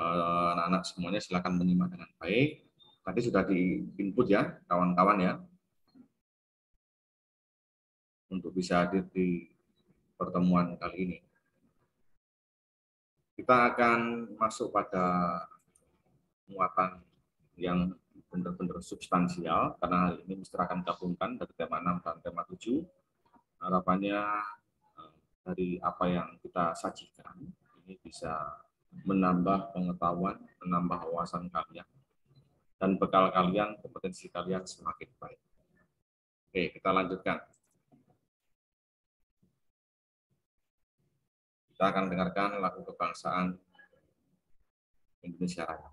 anak-anak semuanya silakan menyimak dengan baik. Tadi sudah di-input ya, kawan-kawan ya, untuk bisa hadir di pertemuan kali ini. Kita akan masuk pada muatan yang benar-benar substansial, karena hal ini mesti akan gabungkan dari tema 6 dan tema 7. Harapannya dari apa yang kita sajikan, ini bisa menambah pengetahuan, menambah wawasan kalian, dan bekal kalian, kompetensi kalian semakin baik. Oke, kita lanjutkan. Kita akan dengarkan lagu kebangsaan Indonesia Raya.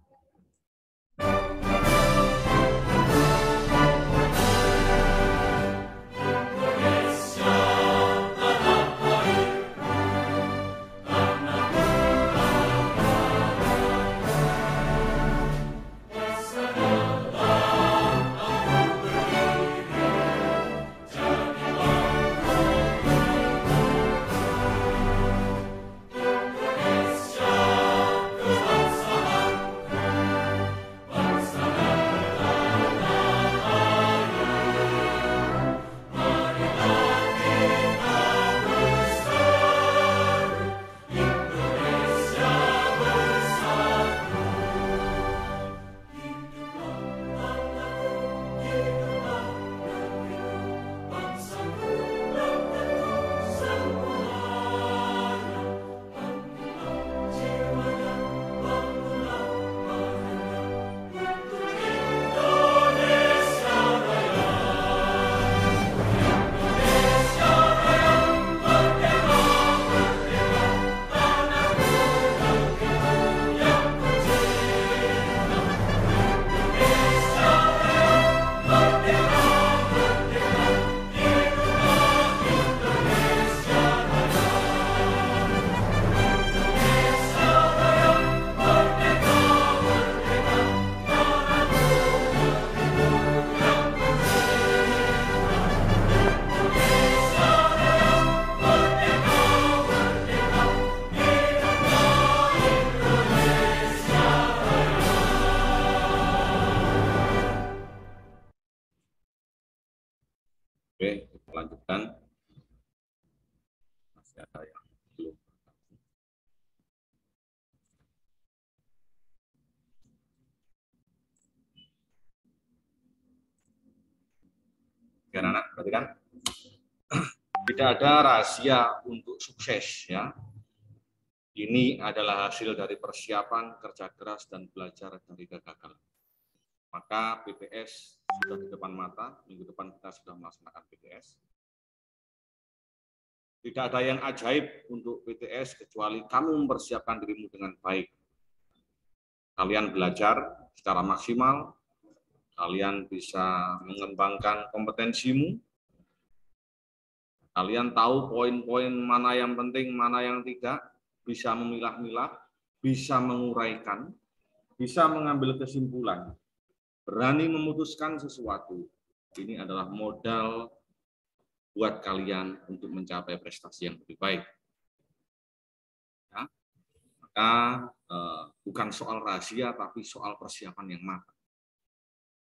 Anak-anak, perhatikan, tidak ada rahasia untuk sukses ya. Ini adalah hasil dari persiapan, kerja keras, dan belajar dari kegagalan. Maka PPS sudah di depan mata, minggu depan kita sudah melaksanakan PTS. Tidak ada yang ajaib untuk PTS kecuali kamu mempersiapkan dirimu dengan baik. Kalian belajar secara maksimal, kalian bisa mengembangkan kompetensimu, kalian tahu poin-poin mana yang penting, mana yang tidak, bisa memilah-milah, bisa menguraikan, bisa mengambil kesimpulan, berani memutuskan sesuatu. Ini adalah modal buat kalian untuk mencapai prestasi yang lebih baik. Ya, maka bukan soal rahasia, tapi soal persiapan yang matang.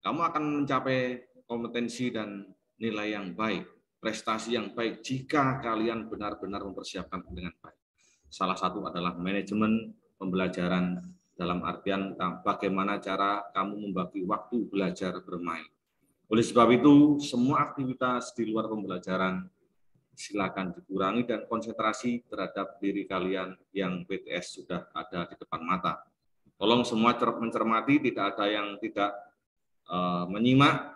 Kamu akan mencapai kompetensi dan nilai yang baik, prestasi yang baik jika kalian benar-benar mempersiapkan dengan baik. Salah satu adalah manajemen pembelajaran dalam artian bagaimana cara kamu membagi waktu belajar bermain. Oleh sebab itu, semua aktivitas di luar pembelajaran silakan dikurangi dan konsentrasi terhadap diri kalian yang PTS sudah ada di depan mata. Tolong semua mencermati, tidak ada yang tidak menyimak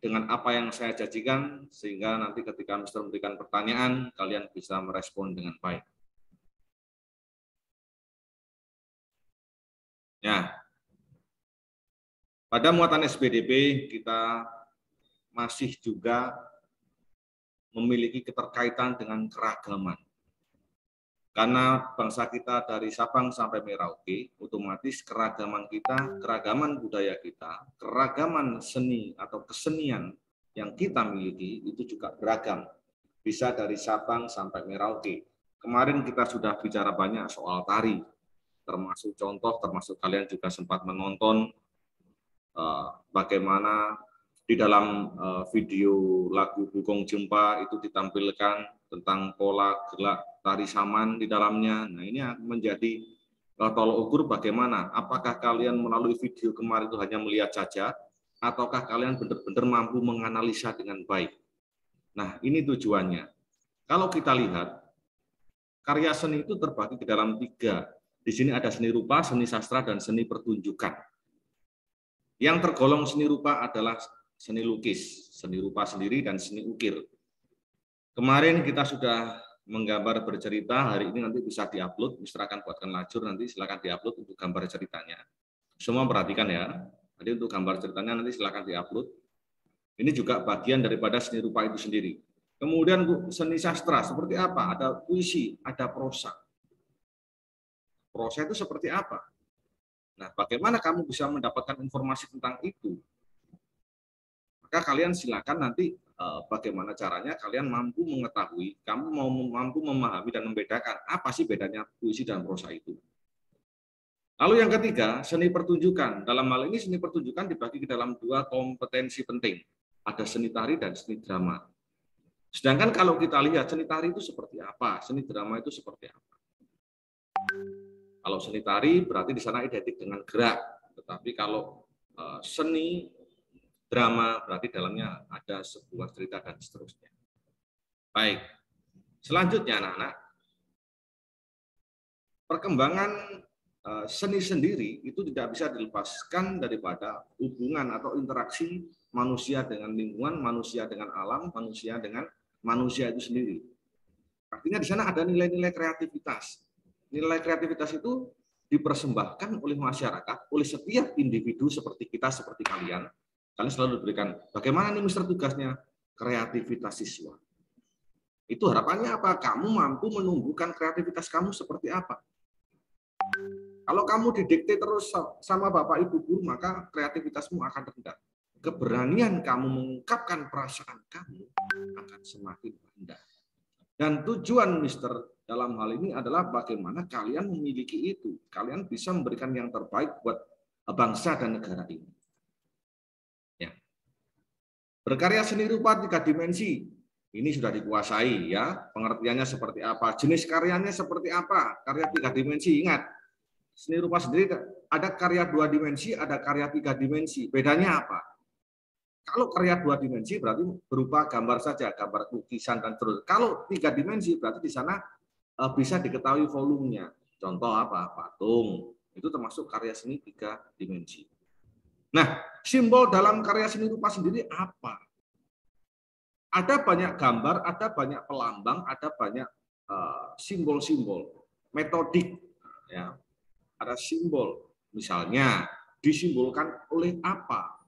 dengan apa yang saya janjikan, sehingga nanti ketika Mister memberikan pertanyaan, kalian bisa merespon dengan baik. Nah, pada muatan SPDB, kita masih juga memiliki keterkaitan dengan keragaman. Karena bangsa kita dari Sabang sampai Merauke, otomatis keragaman kita, keragaman budaya kita, keragaman seni atau kesenian yang kita miliki itu juga beragam. Bisa dari Sabang sampai Merauke. Kemarin kita sudah bicara banyak soal tari. termasuk contoh, termasuk kalian juga sempat menonton bagaimana di dalam video lagu Gukong Jempa itu ditampilkan tentang pola gelak tari saman di dalamnya. Nah, ini menjadi tolok ukur bagaimana. Apakah kalian melalui video kemarin itu hanya melihat saja, ataukah kalian benar-benar mampu menganalisa dengan baik? Nah, ini tujuannya. Kalau kita lihat, karya seni itu terbagi ke dalam tiga. Di sini ada seni rupa, seni sastra, dan seni pertunjukan. Yang tergolong seni rupa adalah seni lukis, seni rupa sendiri, dan seni ukir. Kemarin kita sudah menggambar bercerita, hari ini nanti bisa diupload. Mister akan buatkan lajur, nanti silakan diupload untuk gambar ceritanya. Semua perhatikan ya. Jadi untuk gambar ceritanya nanti silakan diupload. Ini juga bagian daripada seni rupa itu sendiri. Kemudian seni sastra seperti apa? Ada puisi, ada prosa. Prosa itu seperti apa? Nah, bagaimana kamu bisa mendapatkan informasi tentang itu? Maka kalian silakan nanti bagaimana caranya kalian mampu mengetahui, kamu mau mampu memahami dan membedakan apa sih bedanya puisi dan prosa itu. Lalu yang ketiga, seni pertunjukan. Dalam hal ini seni pertunjukan dibagi ke dalam dua kompetensi penting. Ada seni tari dan seni drama. Sedangkan kalau kita lihat seni tari itu seperti apa, seni drama itu seperti apa. Kalau seni tari berarti di sana identik dengan gerak. Tetapi kalau seni drama berarti dalamnya ada sebuah cerita dan seterusnya. Baik. Selanjutnya anak-anak, perkembangan seni sendiri itu tidak bisa dilepaskan daripada hubungan atau interaksi manusia dengan lingkungan, manusia dengan alam, manusia dengan manusia itu sendiri. Artinya di sana ada nilai-nilai kreativitas. Nilai kreativitas itu dipersembahkan oleh masyarakat, oleh setiap individu seperti kita, seperti kalian. Kalian selalu diberikan, bagaimana nih Mister tugasnya? Kreativitas siswa. Itu harapannya apa? Kamu mampu menumbuhkan kreativitas kamu seperti apa? Kalau kamu didikte terus sama Bapak Ibu guru, maka kreativitasmu akan rendah. Keberanian kamu mengungkapkan perasaan kamu akan semakin rendah. Dan tujuan Mister dalam hal ini adalah bagaimana kalian memiliki itu. Kalian bisa memberikan yang terbaik buat bangsa dan negara ini. Ya. Berkarya seni rupa 3 dimensi. Ini sudah dikuasai ya. Pengertiannya seperti apa? Jenis karyanya seperti apa? Karya 3 dimensi, ingat. Seni rupa sendiri ada karya 2 dimensi, ada karya 3 dimensi. Bedanya apa? Kalau karya 2 dimensi berarti berupa gambar saja, gambar lukisan dan terus. Kalau 3 dimensi berarti di sana bisa diketahui volumenya. Contoh apa? Patung. Itu termasuk karya seni 3 dimensi. Nah, simbol dalam karya seni rupa sendiri apa? Ada banyak gambar, ada banyak pelambang, ada banyak simbol-simbol, metodik. Ya. Ada simbol, misalnya disimbolkan oleh apa,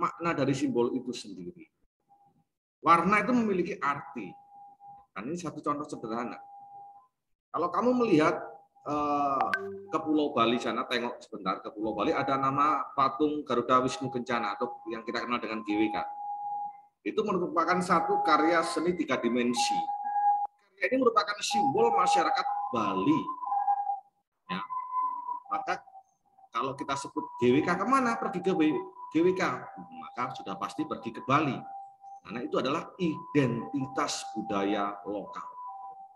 makna dari simbol itu sendiri. Warna itu memiliki arti. Dan ini satu contoh sederhana. Kalau kamu melihat ke Pulau Bali sana, tengok sebentar ke Pulau Bali, ada nama patung Garuda Wisnu Kencana atau yang kita kenal dengan GWK. Itu merupakan satu karya seni 3 dimensi. Karya ini merupakan simbol masyarakat Bali. Maka kalau kita sebut GWK kemana? Pergi ke GWK. Maka sudah pasti pergi ke Bali. Karena itu adalah identitas budaya lokal.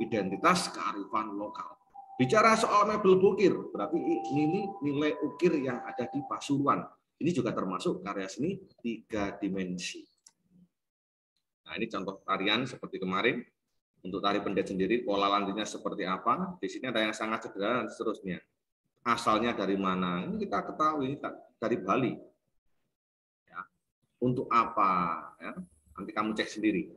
Identitas kearifan lokal. Bicara soal mebel bukir, berarti ini nilai ukir yang ada di Pasuruan. Ini juga termasuk karya seni 3 dimensi. Nah, ini contoh tarian seperti kemarin. Untuk tari pendet sendiri, pola lantinya seperti apa. Di sini ada yang sangat sederhana dan seterusnya. Asalnya dari mana? Ini kita ketahui dari Bali. Ya. Untuk apa? Ya. Nanti kamu cek sendiri.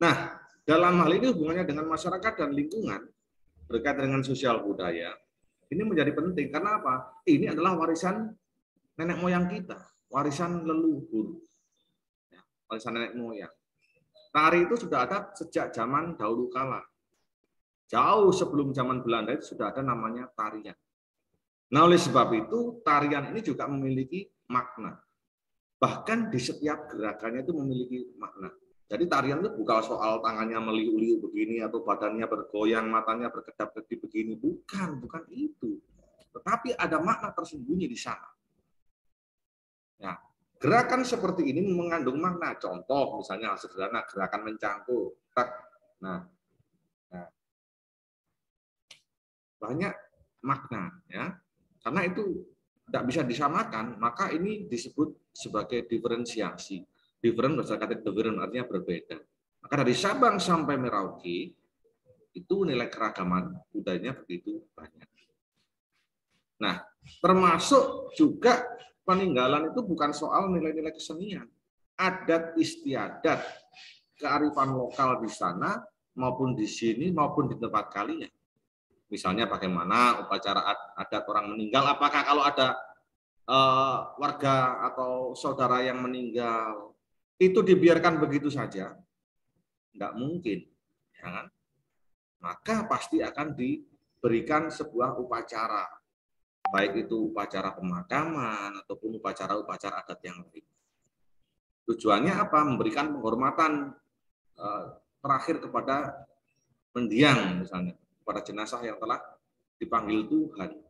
Nah, dalam hal ini hubungannya dengan masyarakat dan lingkungan berkaitan dengan sosial budaya. Ini menjadi penting karena apa? Ini adalah warisan nenek moyang kita, warisan leluhur, ya, warisan nenek moyang. Tari itu sudah ada sejak zaman dahulu kala. Jauh sebelum zaman Belanda itu sudah ada namanya tarian. Nah, oleh sebab itu tarian ini juga memiliki makna. Bahkan di setiap gerakannya itu memiliki makna. Jadi tarian itu bukan soal tangannya meliu-liu begini atau badannya bergoyang, matanya berkedap-kedip begini, bukan itu. Tetapi ada makna tersembunyi di sana. Nah, gerakan seperti ini mengandung makna. Contoh misalnya sederhana gerakan mencangkul. Nah, banyak makna ya. Karena itu tidak bisa disamakan, maka ini disebut sebagai diferensiasi. Different berdasarkan different artinya berbeda. Maka dari Sabang sampai Merauke itu nilai keragaman budayanya begitu banyak. Nah, termasuk juga peninggalan itu bukan soal nilai-nilai kesenian, adat istiadat, kearifan lokal di sana maupun di sini maupun di tempat kalian. Misalnya bagaimana upacara adat orang meninggal, apakah kalau ada warga atau saudara yang meninggal itu dibiarkan begitu saja? Tidak mungkin. Ya. Maka pasti akan diberikan sebuah upacara. Baik itu upacara pemakaman ataupun upacara-upacara adat yang lain. Tujuannya apa? Memberikan penghormatan terakhir kepada mendiang misalnya. Kepada jenazah yang telah dipanggil Tuhan.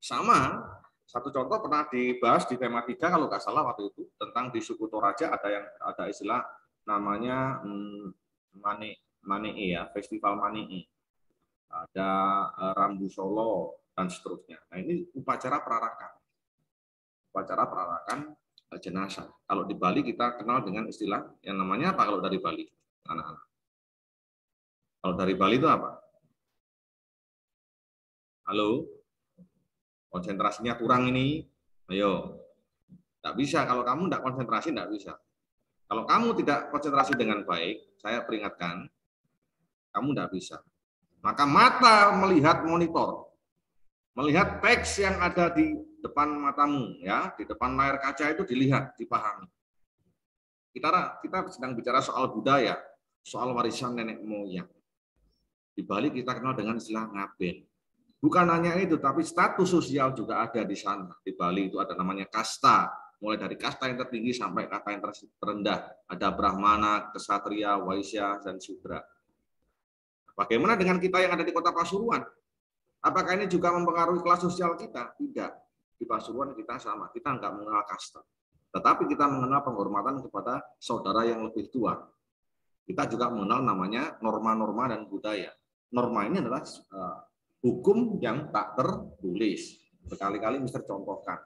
Sama, satu contoh pernah dibahas di tema 3 kalau nggak salah waktu itu, tentang di suku Toraja ada istilah namanya Mane Mane'i ya, Festival Mane'i. Ada rambu Solo dan seterusnya. Nah, ini upacara perarakan. Upacara perarakan jenazah. Kalau di Bali kita kenal dengan istilah yang namanya apa kalau dari Bali? Anak-anak. Kalau dari Bali itu apa? Halo? Konsentrasinya kurang ini, ayo. Tidak bisa, kalau kamu tidak konsentrasi, tidak bisa. Kalau kamu tidak konsentrasi dengan baik, saya peringatkan, kamu tidak bisa. Maka mata melihat monitor, melihat teks yang ada di depan matamu, ya, di depan layar kaca itu dilihat, dipahami. Kita sedang bicara soal budaya, soal warisan nenek moyang. Di Bali kita kenal dengan istilah ngaben. Bukan hanya itu, tapi status sosial juga ada di sana. Di Bali itu ada namanya kasta, mulai dari kasta yang tertinggi sampai kasta yang terendah. Ada Brahmana, Ksatria, Waisya, dan Sudra. Bagaimana dengan kita yang ada di kota Pasuruan? Apakah ini juga mempengaruhi kelas sosial kita? Tidak. Di Pasuruan kita sama, kita nggak mengenal kasta. Tetapi kita mengenal penghormatan kepada saudara yang lebih tua. Kita juga mengenal namanya norma-norma dan budaya. Norma ini adalah hukum yang tak tertulis. Berkali-kali Mister contohkan.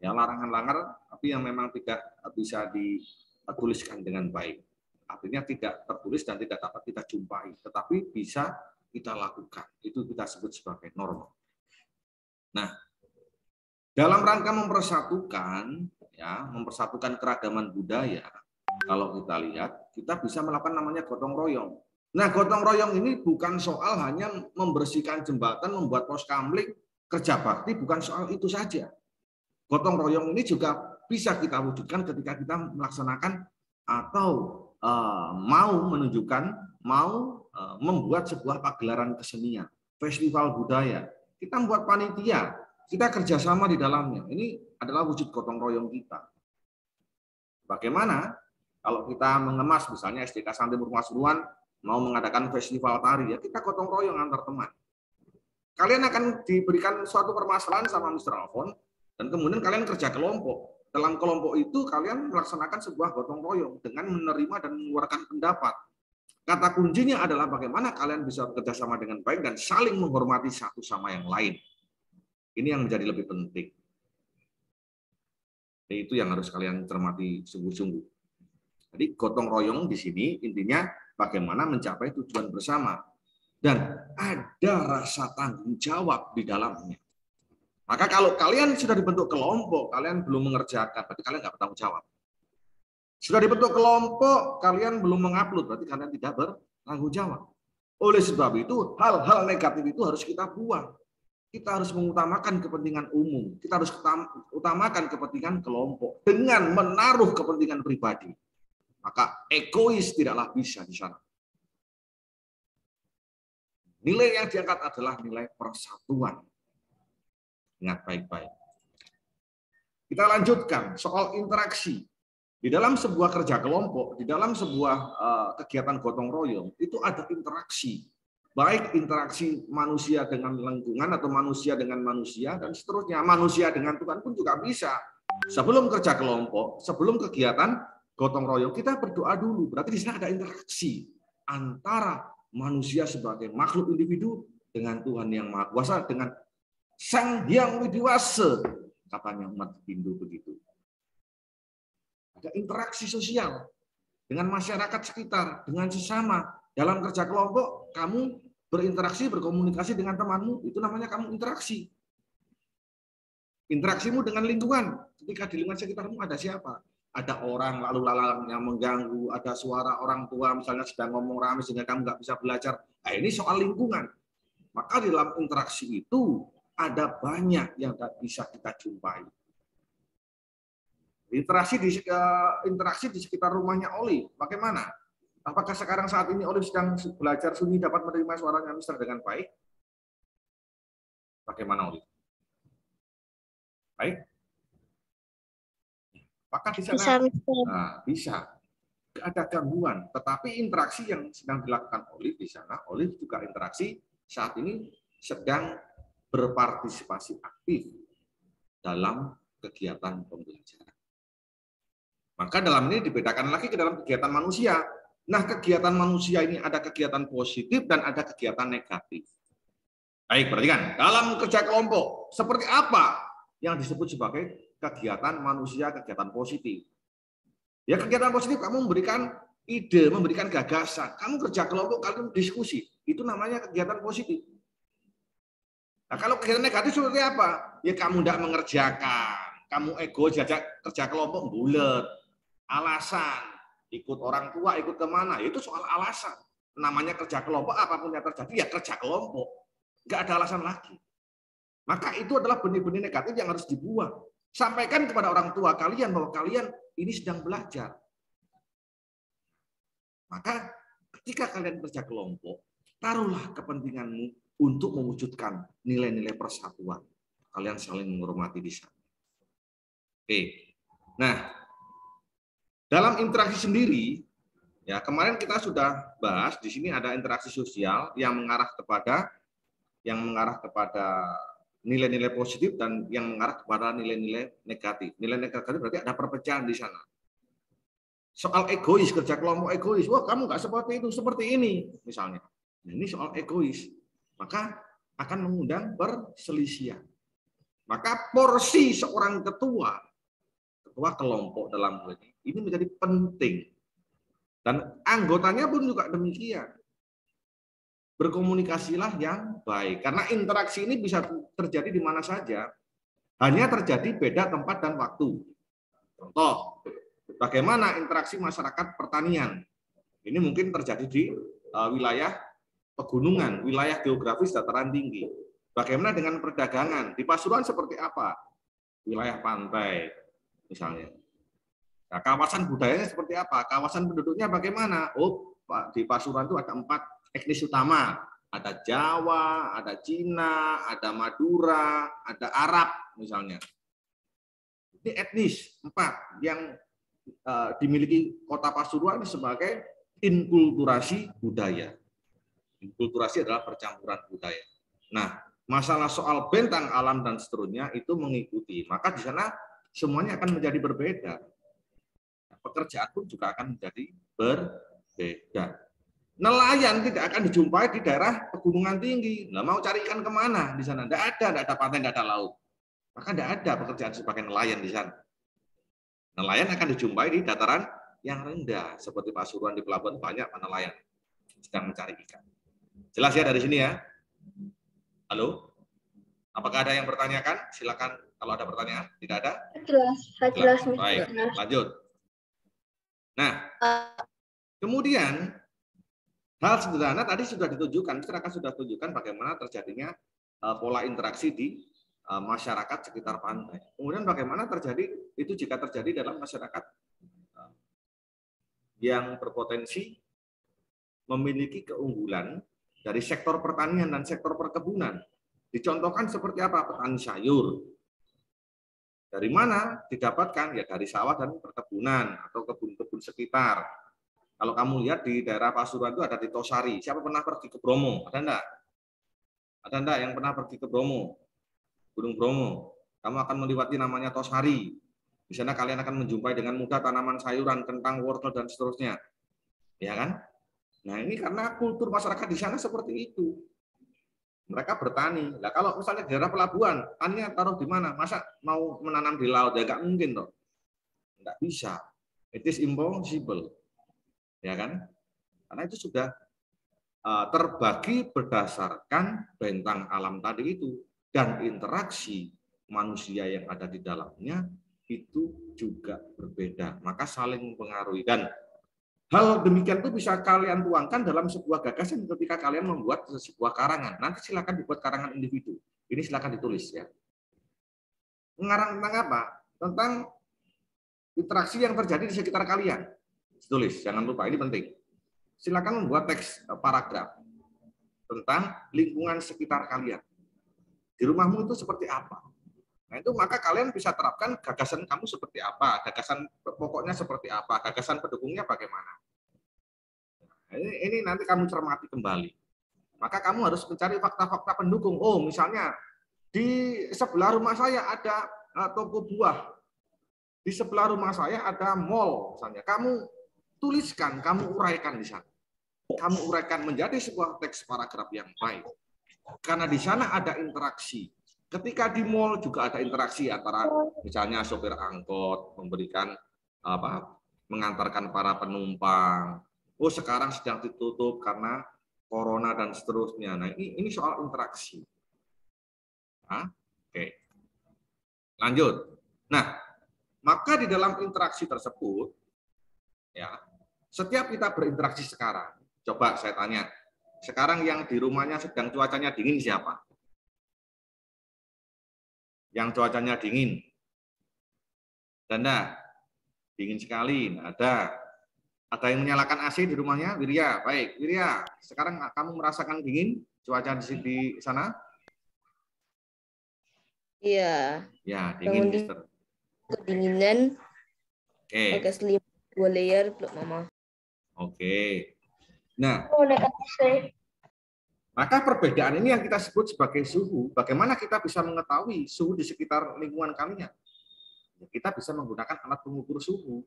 Ya, larangan-larangan tapi yang memang tidak bisa dituliskan dengan baik. Artinya tidak tertulis dan tidak dapat kita jumpai, tetapi bisa kita lakukan. Itu kita sebut sebagai norma. Nah, dalam rangka mempersatukan ya, mempersatukan keragaman budaya, kalau kita lihat, kita bisa melakukan namanya gotong royong. Nah, gotong royong ini bukan soal hanya membersihkan jembatan, membuat pos kamling, kerja bakti, bukan soal itu saja. Gotong royong ini juga bisa kita wujudkan ketika kita melaksanakan atau membuat sebuah pagelaran kesenian, festival budaya. Kita membuat panitia, kita kerjasama di dalamnya. Ini adalah wujud gotong royong kita. Bagaimana kalau kita mengemas misalnya SDK Santimur Pasuruan mau mengadakan festival tari, ya kita gotong royong antar teman. Kalian akan diberikan suatu permasalahan sama Mr. Alfon, dan kemudian kalian kerja kelompok. Dalam kelompok itu kalian melaksanakan sebuah gotong royong dengan menerima dan mengeluarkan pendapat. Kata kuncinya adalah bagaimana kalian bisa bekerja sama dengan baik dan saling menghormati satu sama yang lain. Ini yang menjadi lebih penting. Jadi itu yang harus kalian cermati sungguh-sungguh. Jadi gotong royong di sini intinya bagaimana mencapai tujuan bersama. Dan ada rasa tanggung jawab di dalamnya. Maka kalau kalian sudah dibentuk kelompok, kalian belum mengerjakan, berarti kalian nggak bertanggung jawab. Sudah dibentuk kelompok, kalian belum mengupload, berarti kalian tidak bertanggung jawab. Oleh sebab itu, hal-hal negatif itu harus kita buang. Kita harus mengutamakan kepentingan umum. Kita harus utamakan kepentingan kelompok dengan menaruh kepentingan pribadi. Maka egois tidaklah bisa di sana. Nilai yang diangkat adalah nilai persatuan. Ingat baik-baik. Kita lanjutkan soal interaksi. Di dalam sebuah kerja kelompok, di dalam sebuah kegiatan gotong royong, itu ada interaksi. Baik interaksi manusia dengan lingkungan atau manusia dengan manusia, dan seterusnya. Manusia dengan Tuhan pun juga bisa. Sebelum kerja kelompok, sebelum kegiatan gotong royong, kita berdoa dulu. Berarti di sini ada interaksi antara manusia sebagai makhluk individu dengan Tuhan yang Maha Kuasa, dengan Sang Hyang Widiwasa, katanya umat Hindu begitu. Ada interaksi sosial dengan masyarakat sekitar, dengan sesama. Dalam kerja kelompok, kamu berinteraksi, berkomunikasi dengan temanmu, itu namanya kamu interaksi. Interaksimu dengan lingkungan. Ketika di lingkungan sekitarmu ada siapa? Ada orang lalu lalang yang mengganggu, ada suara orang tua misalnya sedang ngomong ramai sehingga kamu nggak bisa belajar. Nah, ini soal lingkungan. Maka di dalam interaksi itu ada banyak yang nggak bisa kita jumpai. Interaksi di sekitar rumahnya Oli, bagaimana? Apakah sekarang saat ini Oli sedang belajar sunyi dapat menerima suaranya Mister dengan baik? Bagaimana Oli? Baik? Apakah di sana? Bisa, nah, bisa. Ada gangguan, tetapi interaksi yang sedang dilakukan Oli di sana, Oli juga interaksi saat ini sedang berpartisipasi aktif dalam kegiatan pembelajaran. Maka dalam ini dibedakan lagi ke dalam kegiatan manusia. Nah, kegiatan manusia ini ada kegiatan positif dan ada kegiatan negatif. Baik, perhatikan. Dalam kerja kelompok, seperti apa yang disebut sebagai kegiatan manusia, kegiatan positif? Ya, kegiatan positif kamu memberikan ide, memberikan gagasan. Kamu kerja kelompok, kamu diskusi. Itu namanya kegiatan positif. Nah, kalau kegiatan negatif seperti apa? Ya, kamu tidak mengerjakan. Kamu ego jajak kerja kelompok bulet. Alasan, ikut orang tua, ikut kemana, itu soal alasan. Namanya kerja kelompok, apapun yang terjadi, ya kerja kelompok. Nggak ada alasan lagi. Maka itu adalah benih-benih negatif yang harus dibuang. Sampaikan kepada orang tua kalian bahwa kalian ini sedang belajar. Maka ketika kalian kerja kelompok, taruhlah kepentinganmu untuk mewujudkan nilai-nilai persatuan. Kalian saling menghormati di sana. Oke. Nah, dalam interaksi sendiri, ya kemarin kita sudah bahas di sini ada interaksi sosial yang mengarah kepada nilai-nilai positif dan yang mengarah kepada nilai-nilai negatif. Nilai negatif berarti ada perpecahan di sana. Soal egois, kerja kelompok egois, wah kamu nggak seperti itu, seperti ini misalnya. Nah, ini soal egois, maka akan mengundang perselisihan. Maka porsi seorang ketua kelompok dalam hal ini menjadi penting. Dan anggotanya pun juga demikian. Berkomunikasilah yang baik. Karena interaksi ini bisa terjadi di mana saja. Hanya terjadi beda tempat dan waktu. Contoh, bagaimana interaksi masyarakat pertanian. Ini mungkin terjadi di wilayah pegunungan, wilayah geografis dataran tinggi. Bagaimana dengan perdagangan? Di Pasuruan seperti apa? Wilayah pantai, misalnya. Nah, kawasan budayanya seperti apa? Kawasan penduduknya bagaimana? Oh, di Pasuruan itu ada 4 etnis utama. Ada Jawa, ada Cina, ada Madura, ada Arab misalnya. Ini etnis 4 yang dimiliki kota Pasuruan sebagai inkulturasi budaya. Inkulturasi adalah percampuran budaya. Nah, masalah soal bentang alam dan seterusnya itu mengikuti. Maka di sana semuanya akan menjadi berbeda. Pekerjaan pun juga akan menjadi berbeda. Nelayan tidak akan dijumpai di daerah pegunungan tinggi. Nah, mau cari ikan kemana di sana? Tidak ada pantai, tidak ada laut. Maka tidak ada pekerjaan sebagai nelayan di sana. Nelayan akan dijumpai di dataran yang rendah, seperti Pasuruan di pelabuhan banyak nelayan sedang mencari ikan. Jelas ya dari sini ya? Halo? Apakah ada yang bertanyakan? Silakan kalau ada pertanyaan. Tidak ada? Jelas. Baik, lanjut. Nah, kemudian hal sederhana tadi sudah ditunjukkan, masyarakat sudah tunjukkan bagaimana terjadinya pola interaksi di masyarakat sekitar pantai. Kemudian bagaimana terjadi itu jika terjadi dalam masyarakat yang berpotensi memiliki keunggulan dari sektor pertanian dan sektor perkebunan. Dicontohkan seperti apa petani sayur. Dari mana didapatkan? Ya dari sawah dan perkebunan atau kebun-kebun sekitar. Kalau kamu lihat di daerah Pasuruan itu ada di Tosari. Siapa pernah pergi ke Bromo? Ada enggak? Ada enggak yang pernah pergi ke Bromo? Gunung Bromo. Kamu akan melewati namanya Tosari. Di sana kalian akan menjumpai dengan mudah tanaman sayuran, kentang, wortel, dan seterusnya. Ya kan? Nah, ini karena kultur masyarakat di sana seperti itu. Mereka bertani. Nah, kalau misalnya di daerah pelabuhan, tanahnya taruh di mana? Masa mau menanam di laut? Ya nggak mungkin, loh. Nggak bisa. It is impossible. Ya kan? Karena itu sudah terbagi berdasarkan bentang alam tadi itu. Dan interaksi manusia yang ada di dalamnya itu juga berbeda. Maka saling mempengaruhi. Dan hal demikian itu bisa kalian tuangkan dalam sebuah gagasan ketika kalian membuat sebuah karangan. Nanti silakan dibuat karangan individu. Ini silakan ditulis ya. Mengarang tentang apa? Tentang interaksi yang terjadi di sekitar kalian. Tulis, jangan lupa, ini penting. Silakan membuat teks paragraf tentang lingkungan sekitar kalian. Di rumahmu itu seperti apa? Nah itu maka kalian bisa terapkan gagasan kamu seperti apa, gagasan pokoknya seperti apa, gagasan pendukungnya bagaimana. Nah, ini nanti kamu cermati kembali. Maka kamu harus mencari fakta-fakta pendukung. Oh misalnya di sebelah rumah saya ada toko buah, di sebelah rumah saya ada mall misalnya. Kamu tuliskan, kamu uraikan di sana. Kamu uraikan menjadi sebuah teks paragraf yang baik. Karena di sana ada interaksi. Ketika di mall juga ada interaksi antara misalnya sopir angkot memberikan apa mengantarkan para penumpang. Oh sekarang sedang ditutup karena corona dan seterusnya. Nah ini soal interaksi. Nah, oke, lanjut. Nah maka di dalam interaksi tersebut, ya setiap kita berinteraksi sekarang. Coba saya tanya, sekarang yang di rumahnya sedang cuacanya dingin siapa? Yang cuacanya dingin. Tanda dingin sekali, ada. Ada yang menyalakan AC di rumahnya, Wirya. Baik, Wirya. Sekarang kamu merasakan dingin cuaca di sana? Iya. Ya, dingin, Mister. Kedinginan. Oke. Agak selimut 2 layer, Mama. Oke. Nah. Maka perbedaan ini yang kita sebut sebagai suhu. Bagaimana kita bisa mengetahui suhu di sekitar lingkungan kalian? Kita bisa menggunakan alat pengukur suhu.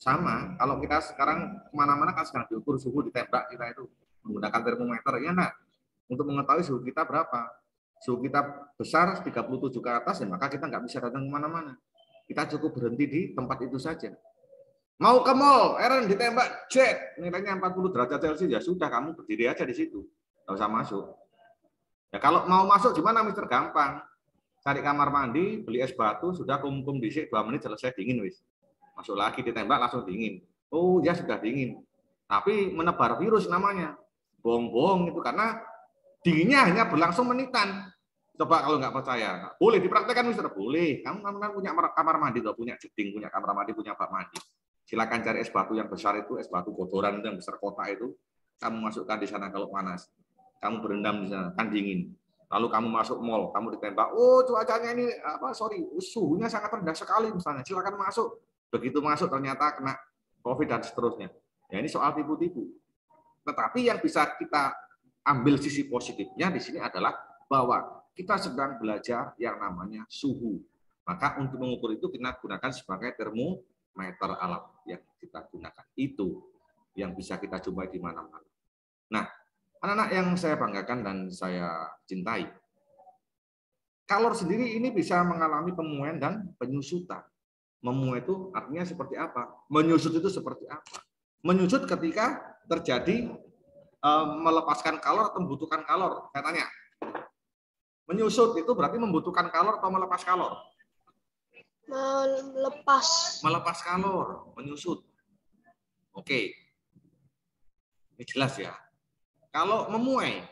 Sama, kalau kita sekarang kemana-mana kan sekarang diukur suhu, ditembak kita itu menggunakan termometer. Ya, nah, untuk mengetahui suhu kita berapa. Suhu kita besar 37 ke atas, ya maka kita nggak bisa datang kemana-mana. Kita cukup berhenti di tempat itu saja. Mau ke mall, Eren ditembak, jet, nilainya 40 derajat Celsius, ya sudah kamu berdiri aja di situ. Nggak usah masuk. Ya kalau mau masuk gimana Mister? Gampang. Cari kamar mandi, beli es batu, sudah kumkum disik 2 menit selesai dingin wis. Masuk lagi ditembak langsung dingin. Oh, ya sudah dingin. Tapi menebar virus namanya. Bong-bong itu karena dinginnya hanya berlangsung menitan. Coba kalau nggak percaya. Boleh dipraktekkan Mister? Boleh. Kamu kan punya kamar mandi, tuh punya jeding, punya kamar mandi, punya bak mandi. Silakan cari es batu yang besar itu, es batu bodoran yang besar kotak itu. Kamu masukkan di sana kalau panas. Kamu berendam di sana, kan dingin. Lalu kamu masuk mall, kamu ditembak. Oh, cuacanya ini apa? Sorry, suhunya sangat rendah sekali misalnya. Silakan masuk. Begitu masuk ternyata kena COVID dan seterusnya. Ya ini soal tipu-tipu. Tetapi yang bisa kita ambil sisi positifnya di sini adalah bahwa kita sedang belajar yang namanya suhu. Maka untuk mengukur itu kita gunakan sebagai termometer alat yang kita gunakan. Itu yang bisa kita jumpai di mana-mana. Nah, anak-anak yang saya banggakan dan saya cintai. Kalor sendiri ini bisa mengalami pemuaian dan penyusutan. Memuai itu artinya seperti apa? Menyusut itu seperti apa? Menyusut ketika terjadi melepaskan kalor atau membutuhkan kalor. Saya tanya. Menyusut itu berarti membutuhkan kalor atau melepas kalor? Melepas. Melepas kalor, menyusut. Oke. Ini jelas ya. Kalau memuai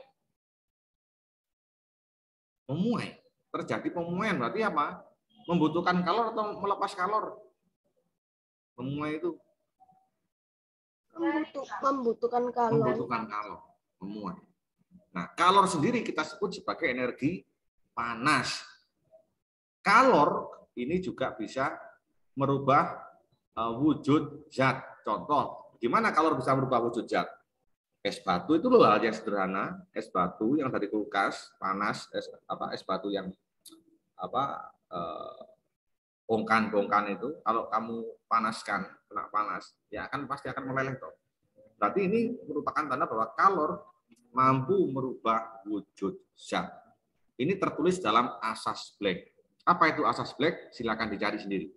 terjadi pemuaian berarti apa? Membutuhkan kalor atau melepas kalor? Memuai itu membutuhkan kalor. Membutuhkan kalor, memuai. Nah, kalor sendiri kita sebut sebagai energi panas. Kalor ini juga bisa merubah wujud zat. Contoh, gimana kalau bisa merubah wujud zat? Es batu itu loh hal yang sederhana, es batu yang dari kulkas panas, es batu yang bongkan-bongkan itu, kalau kamu panaskan, kena panas, ya akan pasti akan meleleh toh. Berarti ini merupakan tanda bahwa kalor mampu merubah wujud zat. Ini tertulis dalam asas Black. Apa itu asas Black? Silakan dicari sendiri.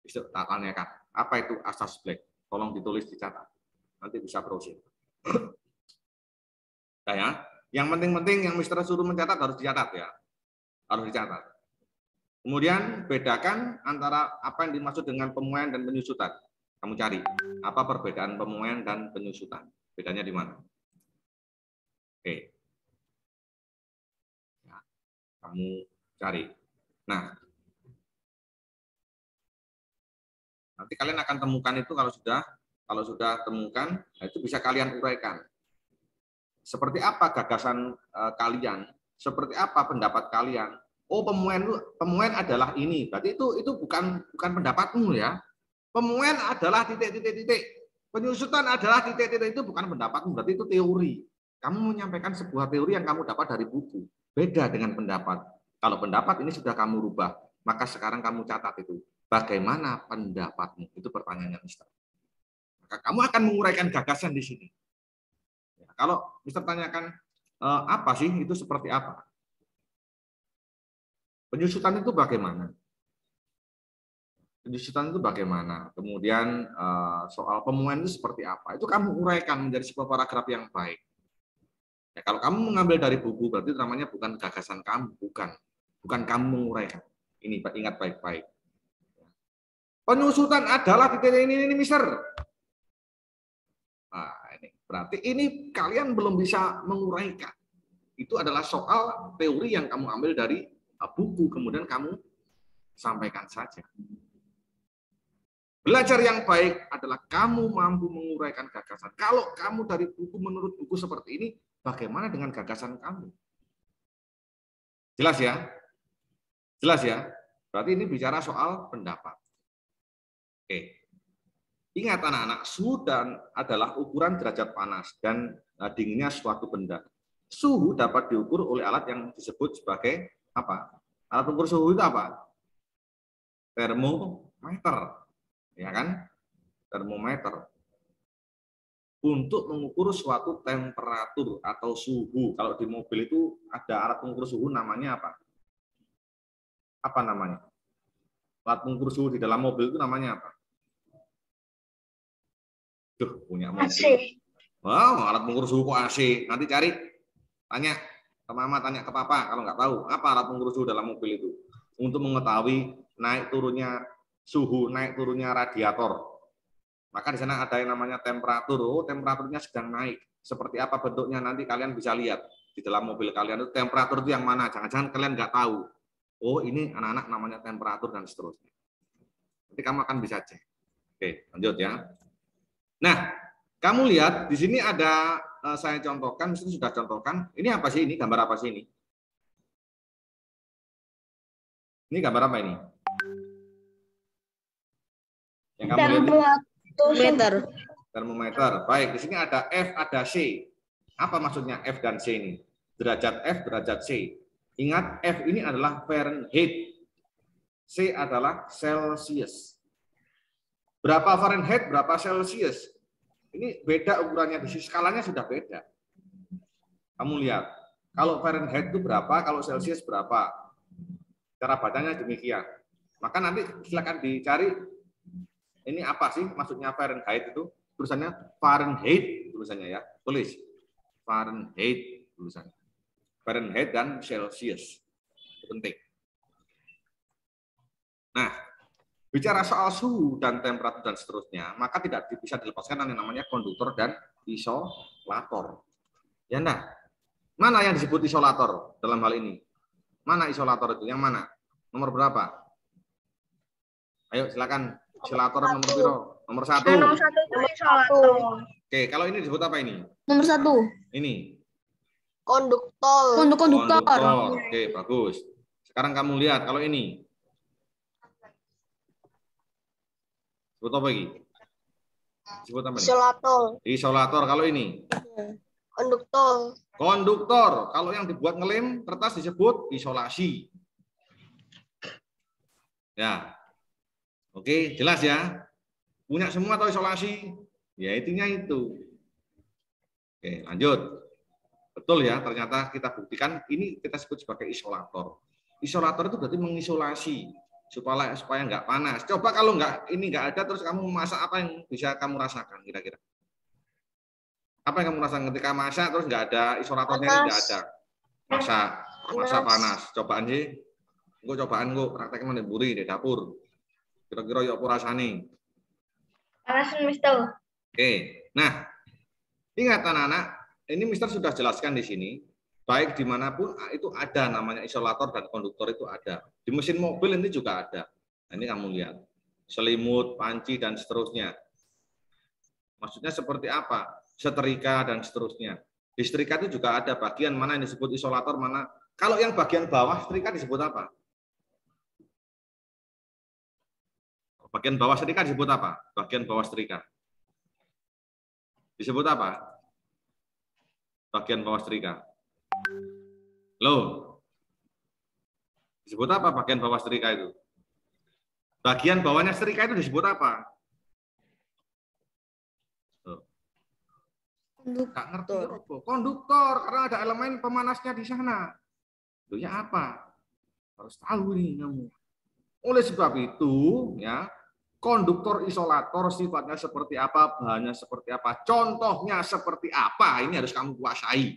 Bisa tanyakan. Apa itu asas Black? Tolong ditulis, dicatat. Nanti bisa browsing. Nah, ya. Yang penting-penting yang Mister suruh mencatat harus dicatat ya. Harus dicatat. Kemudian bedakan antara apa yang dimaksud dengan pemuaian dan penyusutan. Kamu cari apa perbedaan pemuaian dan penyusutan. Bedanya di mana? Oke. Nah, kamu cari. Nah, nanti kalian akan temukan itu kalau sudah temukan, itu bisa kalian uraikan. Seperti apa gagasan kalian? Seperti apa pendapat kalian? Oh, pemuaian adalah ini. Berarti itu bukan pendapatmu ya. Pemuaian adalah titik-titik-titik. Penyusutan adalah titik-titik, itu bukan pendapatmu. Berarti itu teori. Kamu menyampaikan sebuah teori yang kamu dapat dari buku. Beda dengan pendapat. Kalau pendapat ini sudah kamu rubah, maka sekarang kamu catat itu. Bagaimana pendapatmu? Itu pertanyaannya, Mister. Kamu akan menguraikan gagasan di sini. Ya, kalau Mister tanyakan apa sih itu seperti apa? Penyusutan itu bagaimana? Penyusutan itu bagaimana? Kemudian soal pemuaian itu seperti apa? Itu kamu uraikan menjadi sebuah paragraf yang baik. Ya, kalau kamu mengambil dari buku berarti namanya bukan gagasan kamu, bukan kamu menguraikan. Ini ingat baik-baik. Penyusutan adalah titik ini Mister. Nah, ini berarti ini kalian belum bisa menguraikan. Itu adalah soal teori yang kamu ambil dari buku, kemudian kamu sampaikan saja. Belajar yang baik adalah kamu mampu menguraikan gagasan. Kalau kamu dari buku menurut buku seperti ini, bagaimana dengan gagasan kamu? Jelas ya? Jelas ya? Berarti ini bicara soal pendapat. Oke. Ingat anak-anak, suhu dan adalah ukuran derajat panas dan dinginnya suatu benda. Suhu dapat diukur oleh alat yang disebut sebagai apa? Alat ukur suhu itu apa? Termometer. Ya kan? Termometer. Untuk mengukur suatu temperatur atau suhu. Kalau di mobil itu ada alat pengukur suhu namanya apa? Apa namanya? Alat pengukur suhu di dalam mobil itu namanya apa? Duh, punya AC. Wow, alat pengukur suhu kok AC. Nanti cari, tanya ke mama, tanya ke papa kalau nggak tahu apa alat pengukur suhu dalam mobil itu untuk mengetahui naik turunnya suhu, naik turunnya radiator. Maka di sana ada yang namanya temperatur. Oh, temperaturnya sedang naik. Seperti apa bentuknya nanti kalian bisa lihat di dalam mobil kalian itu temperatur itu yang mana? Jangan-jangan kalian nggak tahu. Oh, ini anak-anak namanya temperatur dan seterusnya. Nanti kamu akan bisa cek. Oke, lanjut ya. Nah, kamu lihat di sini ada saya contohkan, sudah contohkan. Ini apa sih ini? Gambar apa sih ini? Ini gambar apa ini? Yang kamu lihat termometer. Termometer. Baik, di sini ada F, ada C. Apa maksudnya F dan C ini? Derajat F, derajat C. Ingat F ini adalah Fahrenheit. C adalah Celsius. Berapa Fahrenheit, berapa Celsius. Ini beda ukurannya, di sisi skalanya sudah beda. Kamu lihat, kalau Fahrenheit itu berapa, kalau Celsius berapa. Cara bacanya demikian. Maka nanti silakan dicari, ini apa sih maksudnya Fahrenheit itu? Tulisannya Fahrenheit, tulisannya ya. Tulis, Fahrenheit tulisannya. Fahrenheit dan Celsius. Itu penting. Nah, bicara soal suhu dan temperatur dan seterusnya, maka tidak bisa dilepaskan yang namanya konduktor dan isolator. Ya, nah, mana yang disebut isolator dalam hal ini? Mana isolator itu? Yang mana? Nomor berapa? Ayo silakan. Isolator nomor piro? Nomor satu. Nomor satu itu isolator. Oke, kalau ini disebut apa ini? Nomor satu. Ini. Konduktor. Konduktor. Oke, bagus. Sekarang kamu lihat kalau ini. Sebut apa lagi? Sebut apa nih? Isolator. Isolator kalau ini. Konduktor. Konduktor. Kalau yang dibuat ngelem kertas disebut isolasi. Ya. Oke, jelas ya. Punya semua atau isolasi? Ya intinya itu. Oke, lanjut. Betul ya, ternyata kita buktikan ini kita sebut sebagai isolator. Isolator itu berarti mengisolasi supaya nggak panas. Coba kalau nggak ini nggak ada, terus kamu masak apa yang bisa kamu rasakan kira-kira? Apa yang kamu rasakan ketika masak terus nggak ada isolatornya, nggak ada? Masak panas. Cobaan sih, gue cobaan gue prakteknya meneburi di dapur. Kira-kira yuk rasane. Panasin mister. Oke, nah ingat anak-anak, ini mister sudah jelaskan di sini. Baik dimanapun itu ada namanya isolator dan konduktor itu ada. Di mesin mobil ini juga ada. Nah, ini kamu lihat. Selimut, panci, dan seterusnya. Maksudnya seperti apa? Setrika dan seterusnya. Di setrika itu juga ada bagian mana yang disebut isolator, mana. Kalau yang bagian bawah setrika disebut apa? Bagian bawah setrika disebut apa? Bagian bawah setrika. Disebut apa? Bagian bawah setrika. Loh, disebut apa bagian bawah setrika itu? Bagian bawahnya setrika itu disebut apa? Konduktor. Konduktor, karena ada elemen pemanasnya di sana. Itu ya apa? Harus tahu nih kamu. Oleh sebab itu, ya, konduktor isolator sifatnya seperti apa, bahannya seperti apa, contohnya seperti apa, ini harus kamu kuasai.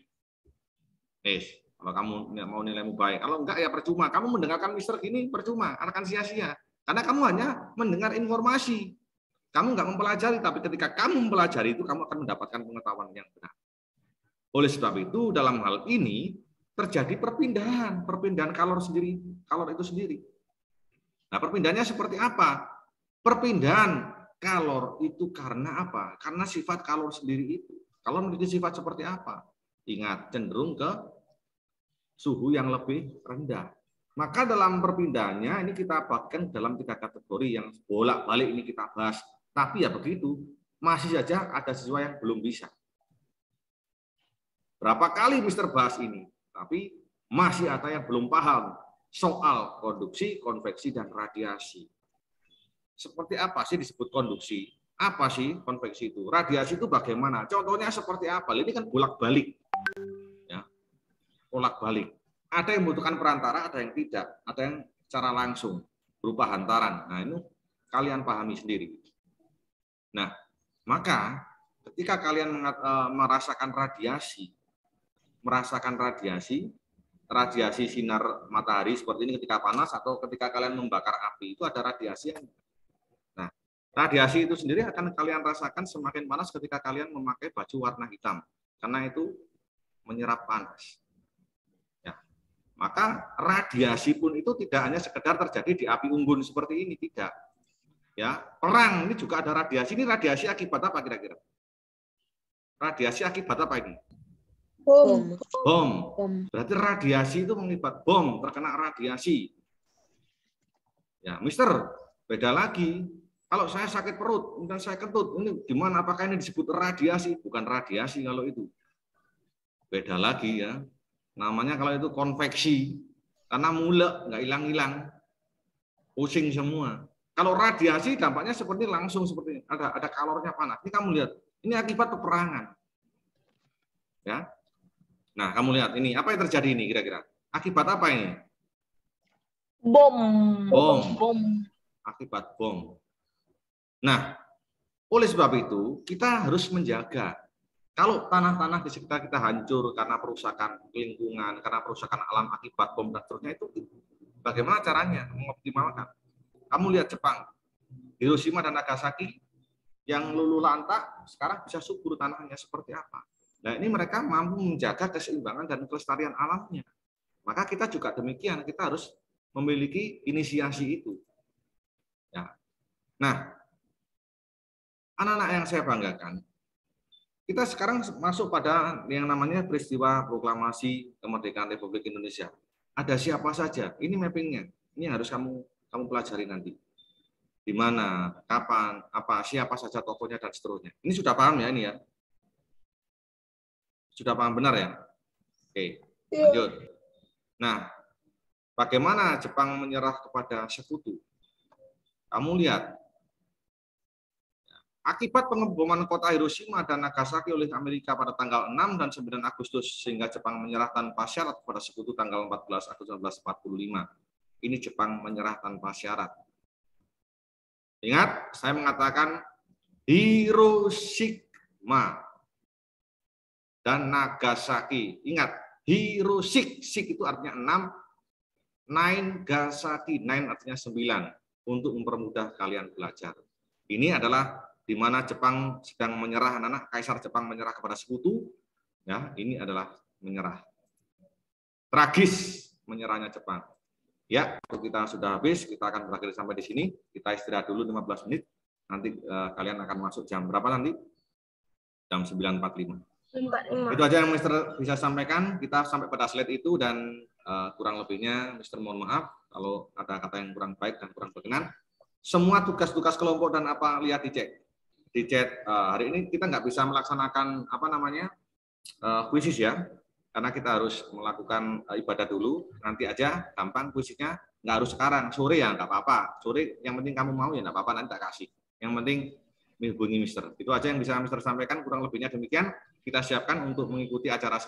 Kalau kamu mau nilaimu baik, kalau enggak ya percuma. Kamu mendengarkan mister gini percuma, akan sia-sia. Karena kamu hanya mendengar informasi. Kamu enggak mempelajari, tapi ketika kamu mempelajari itu kamu akan mendapatkan pengetahuan yang benar. Oleh sebab itu dalam hal ini terjadi perpindahan kalor itu sendiri. Nah, perpindahannya seperti apa? Perpindahan kalor itu karena apa? Karena sifat kalor sendiri itu. Kalor memiliki sifat seperti apa? Ingat, cenderung ke suhu yang lebih rendah. Maka dalam perpindahannya ini kita bahkan dalam 3 kategori yang bolak-balik ini kita bahas. Tapi ya begitu, masih saja ada siswa yang belum bisa. Berapa kali Mister bahas ini, tapi masih ada yang belum paham soal konduksi, konveksi, dan radiasi. Seperti apa sih disebut konduksi? Apa sih konveksi itu? Radiasi itu bagaimana? Contohnya seperti apa? Ini kan bolak-balik. Ya. Bolak-balik. Ada yang membutuhkan perantara, ada yang tidak. Ada yang secara langsung berupa hantaran. Nah, ini kalian pahami sendiri. Nah, maka ketika kalian merasakan radiasi, radiasi sinar matahari seperti ini ketika panas atau ketika kalian membakar api, itu ada radiasi yang radiasi itu sendiri akan kalian rasakan semakin panas ketika kalian memakai baju warna hitam, karena itu menyerap panas. Ya. Maka radiasi pun itu tidak hanya sekedar terjadi di api unggun seperti ini, tidak. Ya, perang ini juga ada radiasi. Ini radiasi akibat apa kira-kira? Radiasi akibat apa ini? Bom. Berarti radiasi itu mengibat bom, terkena radiasi. Ya, Mister, beda lagi. Kalau saya sakit perut, kemudian saya kentut, ini gimana? Apakah ini disebut radiasi? Bukan radiasi kalau itu. Beda lagi ya. Namanya kalau itu konveksi. Karena mulek, nggak hilang-hilang. Pusing semua. Kalau radiasi dampaknya seperti langsung seperti ini. Ada kalornya panas. Ini kamu lihat. Ini akibat peperangan. Ya. Nah, kamu lihat ini. Apa yang terjadi ini kira-kira? Akibat apa ini? Bom. Akibat bom. Nah, oleh sebab itu kita harus menjaga. Kalau tanah-tanah di sekitar kita hancur karena perusakan lingkungan, karena perusakan alam akibat bom dan seterusnya, itu bagaimana caranya mengoptimalkan? Kamu lihat Jepang, Hiroshima dan Nagasaki yang luluh lantak sekarang bisa subur tanahnya seperti apa. Nah, ini mereka mampu menjaga keseimbangan dan kelestarian alamnya. Maka kita juga demikian, kita harus memiliki inisiasi itu. Ya. Nah, anak-anak yang saya banggakan, kita sekarang masuk pada yang namanya peristiwa proklamasi kemerdekaan Republik Indonesia. Ada siapa saja? Ini mappingnya. Ini harus kamu pelajari nanti. di mana, kapan, apa, siapa saja tokohnya, dan seterusnya. Ini sudah paham ya ini ya? Sudah paham benar ya? Oke, lanjut. Nah, bagaimana Jepang menyerah kepada sekutu? Kamu lihat. Akibat pengeboman kota Hiroshima dan Nagasaki oleh Amerika pada tanggal 6 dan 9 Agustus, sehingga Jepang menyerah tanpa syarat kepada sekutu tanggal 14 Agustus 1945. Ini Jepang menyerah tanpa syarat. Ingat, saya mengatakan Hiroshima dan Nagasaki. Ingat, Hiroshik, sik itu artinya 6, Nagasaki, 9 artinya 9, untuk mempermudah kalian belajar. Ini adalah di mana Jepang sedang menyerah, anak-anak, Kaisar Jepang menyerah kepada sekutu, ya, ini adalah menyerah. Tragis menyerahnya Jepang. Ya, waktu kita sudah habis, kita akan berakhir sampai di sini. Kita istirahat dulu 15 menit. Nanti kalian akan masuk jam berapa nanti? Jam 9.45. Itu aja yang Mister bisa sampaikan. Kita sampai pada slide itu, dan kurang lebihnya Mister mohon maaf kalau ada kata yang kurang baik dan kurang berkenan. Semua tugas-tugas kelompok dan apa, lihat di chat. Di chat hari ini kita nggak bisa melaksanakan apa namanya kuisis ya, karena kita harus melakukan ibadah dulu. Nanti aja gampang kuisisnya, nggak harus sekarang, sore ya nggak apa-apa. Sore yang penting kamu mau ya nggak apa-apa, nanti tak kasih. Yang penting hubungi Mister. Itu aja yang bisa Mister sampaikan, kurang lebihnya demikian. Kita siapkan untuk mengikuti acara selanjutnya.